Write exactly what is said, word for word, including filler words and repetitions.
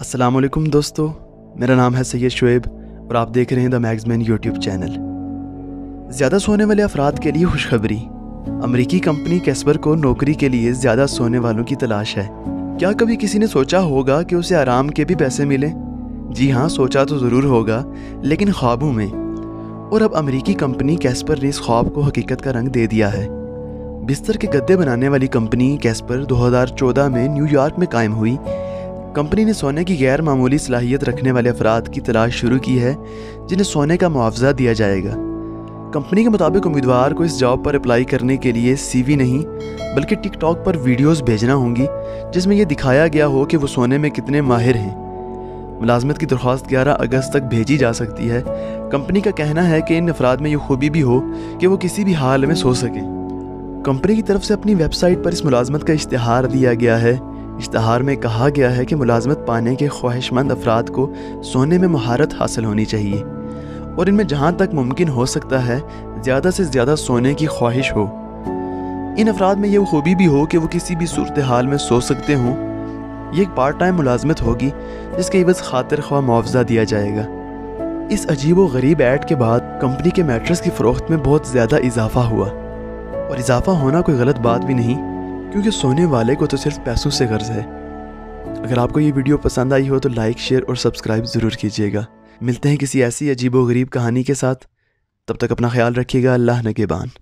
अस्सलाम वालेकुम दोस्तों, मेरा नाम है सैयद शुएब और आप देख रहे हैं द मैग्समैन यूट्यूब चैनल। ज़्यादा सोने वाले अफराद के लिए खुशखबरी। अमेरिकी कंपनी कैस्पर को नौकरी के लिए ज़्यादा सोने वालों की तलाश है। क्या कभी किसी ने सोचा होगा कि उसे आराम के भी पैसे मिलें? जी हाँ, सोचा तो ज़रूर होगा, लेकिन ख्वाबों में। और अब अमेरिकी कंपनी कैस्पर ने इस ख्वाब को हकीकत का रंग दे दिया है। बिस्तर के गद्दे बनाने वाली कंपनी कैस्पर दो हज़ार चौदह में न्यूयॉर्क में कायम हुई। कंपनी ने सोने की गैर मामूली सलाहियत रखने वाले अफराद की तलाश शुरू की है जिन्हें सोने का मुआवजा दिया जाएगा। कंपनी के मुताबिक उम्मीदवार को इस जॉब पर अप्लाई करने के लिए सीवी नहीं बल्कि टिकटॉक पर वीडियोस भेजना होंगी जिसमें यह दिखाया गया हो कि वो सोने में कितने माहिर हैं। मुलाजमत की दरख्वास्त ग्यारह अगस्त तक भेजी जा सकती है। कंपनी का कहना है कि इन अफराद में यह खूबी भी हो कि वो किसी भी हाल में सो सकें। कंपनी की तरफ से अपनी वेबसाइट पर इस मुलाजमत का इश्तहार दिया गया है। इश्तहार में कहा गया है कि मुलाजमत पाने के ख्वाहिशमंद अफराद को सोने में महारत हासिल होनी चाहिए और इनमें जहाँ तक मुमकिन हो सकता है ज़्यादा से ज़्यादा सोने की ख्वाहिश हो। इन अफराद में यह खूबी भी हो कि वो किसी भी सूरत हाल में सो सकते हों। यह एक पार्ट टाइम मुलाजमत होगी जिसके इवज़ खातिर ख्वाह मुआवजा दिया जाएगा। इस अजीब व गरीब ऐड के बाद कंपनी के मैट्रेस की फ़रोख्त में बहुत ज़्यादा इजाफा हुआ और इजाफा होना कोई गलत बात भी नहीं, क्योंकि सोने वाले को तो सिर्फ पैसों से गर्ज है। अगर आपको ये वीडियो पसंद आई हो तो लाइक, शेयर और सब्सक्राइब ज़रूर कीजिएगा। मिलते हैं किसी ऐसी अजीबो गरीब कहानी के साथ। तब तक अपना ख्याल रखिएगा। अल्लाह नगेबान।